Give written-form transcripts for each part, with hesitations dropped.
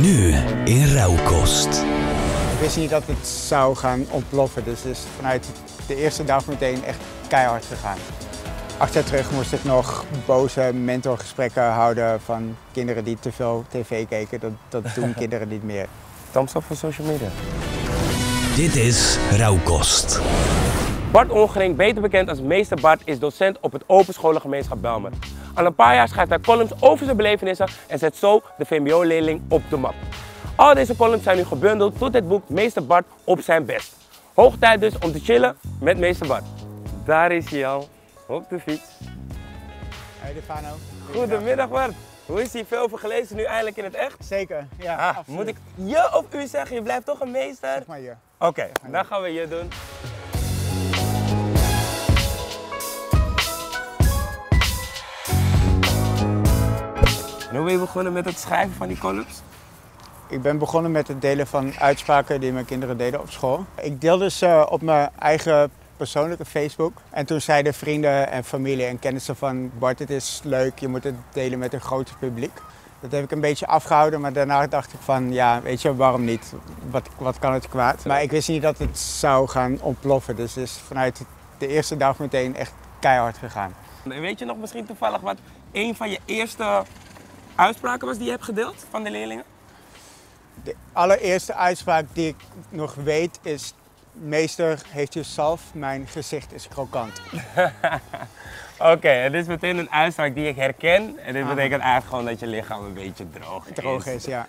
Nu in Rauwkost. Ik wist niet dat het zou gaan ontploffen, dus is vanuit de eerste dag meteen echt keihard gegaan. 8 jaar terug moest ik nog boze mentorgesprekken houden van kinderen die te veel tv keken. Dat doen kinderen niet meer. Thumbs up van social media. Dit is Rauwkost. Bart Ongering, beter bekend als meester Bart, is docent op het Open Scholengemeenschap Bijlmer. Al een paar jaar schrijft hij columns over zijn belevenissen en zet zo de VMBO-leerling op de map. Al deze columns zijn nu gebundeld tot het boek Meester Bart op zijn best. Hoog tijd dus om te chillen met meester Bart. Daar is hij al, op de fiets. Hey Defano. Goedemiddag Bart. Hoe is hier veel voor gelezen nu eindelijk in het echt? Zeker, ja. Moet ik je of u zeggen? Je blijft toch een meester? Zeg maar je. Oké, dan gaan we je doen. En hoe ben je begonnen met het schrijven van die columns? Ik ben begonnen met het delen van uitspraken die mijn kinderen deden op school. Ik deelde ze op mijn eigen persoonlijke Facebook. En toen zeiden vrienden en familie en kennissen van Bart, het is leuk, je moet het delen met een groter publiek. Dat heb ik een beetje afgehouden, maar daarna dacht ik van ja, weet je, waarom niet? Wat kan het kwaad? Maar ik wist niet dat het zou gaan ontploffen, dus het is vanuit de eerste dag meteen echt keihard gegaan. En weet je nog misschien toevallig wat een van je eerste uitspraken was die je hebt gedeeld van de leerlingen? De allereerste uitspraak die ik nog weet is: meester, heeft u zalf, mijn gezicht is krokant. Oké, het is meteen een uitspraak die ik herken. En dit betekent eigenlijk gewoon dat je lichaam een beetje droog is. Droog is, ja.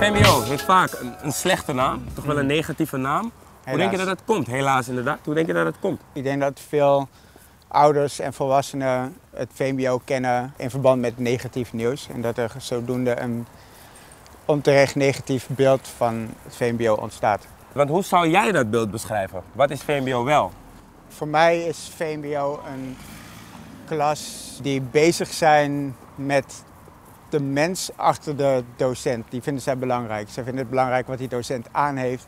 VMBO heeft vaak een slechte naam, toch wel een negatieve naam. Helaas. Hoe denk je dat dat komt? Helaas inderdaad. Hoe denk je dat dat komt? Ik denk dat veel ouders en volwassenen het VMBO kennen in verband met negatief nieuws. En dat er zodoende een onterecht negatief beeld van het VMBO ontstaat. Want hoe zou jij dat beeld beschrijven? Wat is VMBO wel? Voor mij is VMBO een klas die bezig zijn met de mens achter de docent. Die vinden zij belangrijk. Zij vinden het belangrijk wat die docent aan heeft.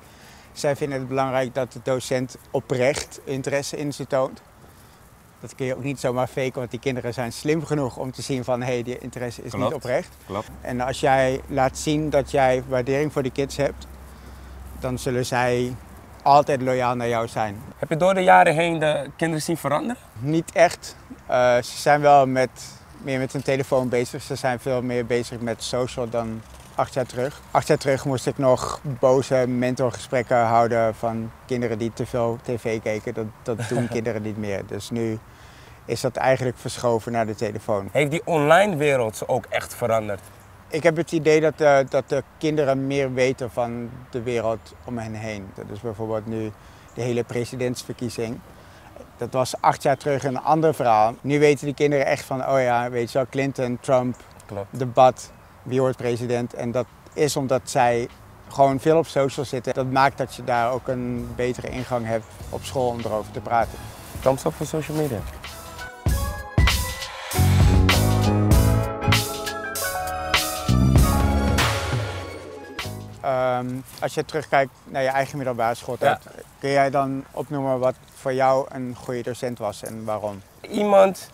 Zij vinden het belangrijk dat de docent oprecht interesse in ze toont. Dat kun je ook niet zomaar faken, want die kinderen zijn slim genoeg om te zien van hé, die interesse is niet oprecht. Klopt. En als jij laat zien dat jij waardering voor die kids hebt, dan zullen zij altijd loyaal naar jou zijn. Heb je door de jaren heen de kinderen zien veranderen? Niet echt. Ze zijn wel meer met hun telefoon bezig. Ze zijn veel meer bezig met social dan 8 jaar terug. 8 jaar terug moest ik nog boze mentorgesprekken houden van kinderen die te veel tv keken. Dat doen kinderen niet meer. Dus nu is dat eigenlijk verschoven naar de telefoon. Heeft die online wereld ze ook echt veranderd? Ik heb het idee dat de kinderen meer weten van de wereld om hen heen. Dat is bijvoorbeeld nu de hele presidentsverkiezing. Dat was 8 jaar terug een ander verhaal. Nu weten de kinderen echt van, oh ja, weet je wel, Clinton, Trump, debat. Wie wordt president? En dat is omdat zij gewoon veel op social zitten. Dat maakt dat je daar ook een betere ingang hebt op school om erover te praten. Thumbs up voor social media. Als je terugkijkt naar je eigen middelbare schooltijd, kun jij dan opnoemen wat voor jou een goede docent was en waarom? Iemand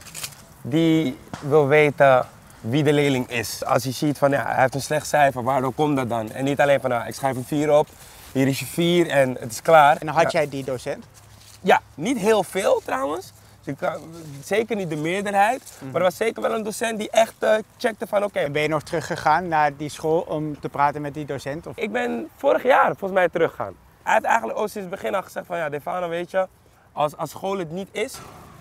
die wil weten wie de leerling is. Als je ziet van ja, hij heeft een slecht cijfer, waardoor komt dat dan? En niet alleen van nou, ik schrijf een 4 op, hier is je 4 en het is klaar. En had jij die docent? Ja, niet heel veel trouwens. Dus zeker niet de meerderheid. Maar er was zeker wel een docent die echt checkte van oké. Ben je nog teruggegaan naar die school om te praten met die docent? Of? Ik ben vorig jaar volgens mij teruggegaan. Hij heeft eigenlijk sinds het begin al gezegd van ja, Defano, weet je, als school het niet is,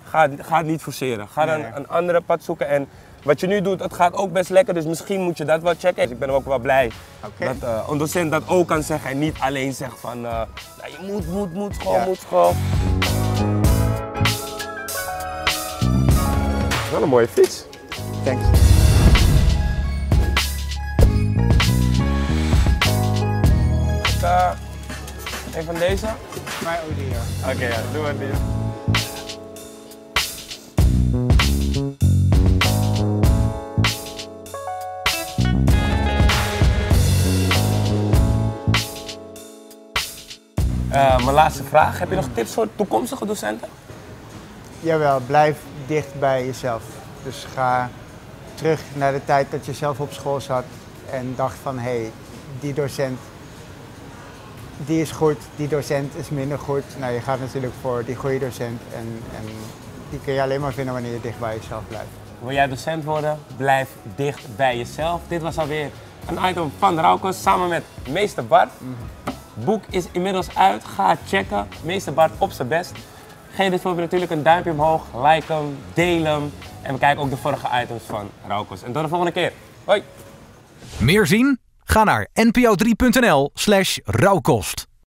ga het niet forceren. Ga dan een andere pad zoeken. En wat je nu doet, het gaat ook best lekker, dus misschien moet je dat wel checken. Dus ik ben ook wel blij dat een docent dat ook kan zeggen en niet alleen zegt van nou, je moet school. Wel een mooie fiets. Thanks. Een van deze? Mijn Audi, ja. Oké, ja, doe maar die. Mijn laatste vraag, heb je nog tips voor toekomstige docenten? Jawel, blijf dicht bij jezelf. Dus ga terug naar de tijd dat je zelf op school zat en dacht van hé, die docent die is goed, die docent is minder goed. Nou, je gaat natuurlijk voor die goede docent en die kun je alleen maar vinden wanneer je dicht bij jezelf blijft. Wil jij docent worden? Blijf dicht bij jezelf. Dit was alweer een item van Rauwkost samen met meester Bart. Boek is inmiddels uit, ga checken. Meester Bart op zijn best. Geef dit filmpje natuurlijk een duimpje omhoog, like hem, deel hem. En we kijken ook de vorige items van Rauwkost. En tot de volgende keer. Hoi! Meer zien? Ga naar npo3.nl/rauwkost.